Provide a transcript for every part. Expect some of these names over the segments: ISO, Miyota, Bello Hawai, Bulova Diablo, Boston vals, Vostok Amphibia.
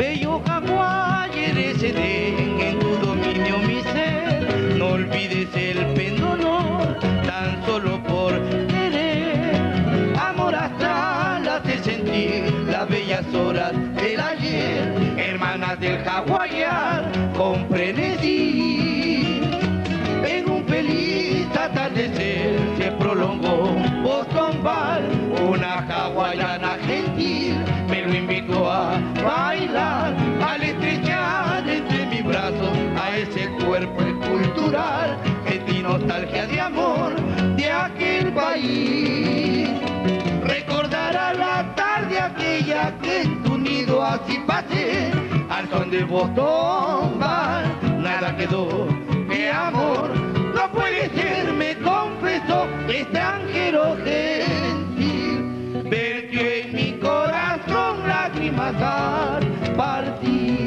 Bello Hawai, eres Edén, en tu dominio mi ser. No olvides el pendolor, tan solo por querer. Amor astral hace sentir las bellas horas del ayer. Hermanas del hawaiar, comprenedí. En un feliz atardecer se prolongó Boston Ball. Una hawaiana gentil me lo invitó a bailar. Al estrechar entre mis brazos a ese cuerpo escultural, sentí nostalgia de amor de aquel país. Recordará la tarde aquella que en tu nido así pasé. Al son de Boston Ball nada quedó de amor. No puede ser, me confesó, extranjero gentil, vertió en mi corazón lágrimas al partir.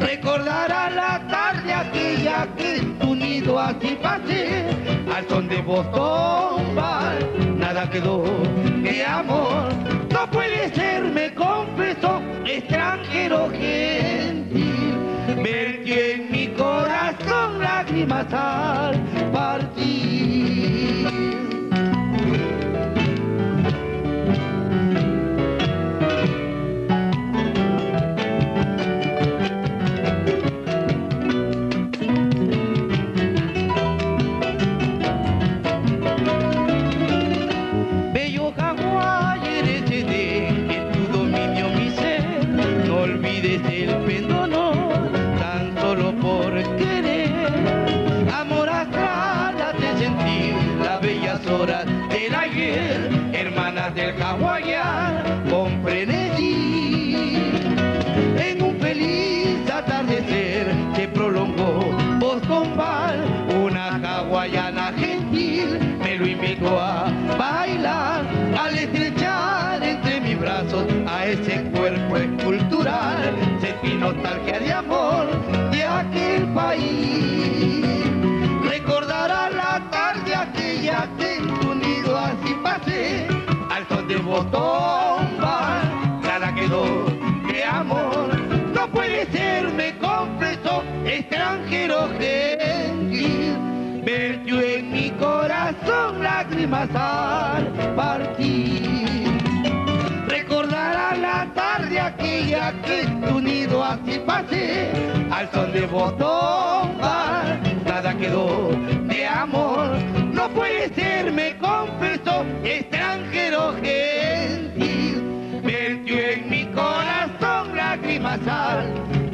Recordará la tarde aquella que en tu nido así pasé. Al son de Boston Ball nada quedó de amor. No puede ser, me confesó, extranjero gentil, vertió en mi corazón lágrimas al partir. Bello Hawai, eres Edén, en tu dominio mi ser. No olvides el pendolor, tan solo por querer. Amor astral hace sentir las bellas horas del ayer. Hermanas del hawaiar, comprendí. En un feliz atardecer se prolongó Boston Ball. Una hawaiana gentil me lo invitó a bailar. Al estrechar entre mis brazos a ese cuerpo escultural, sentí nostalgia de amor de aquel país. Recordará la tarde aquella que en tu nido así pasé. Al son de Boston Ball nada quedó de amor. No puede ser, me confesó, extranjero gentil, vertió en mi corazón lágrimas al partir. Recordará la tarde aquella que en tu nido así pasé. Al son de Boston Ball nada quedó de amor. No puede ser, me confesó, extranjero gentil, vertió en mi corazón lágrimas al partir.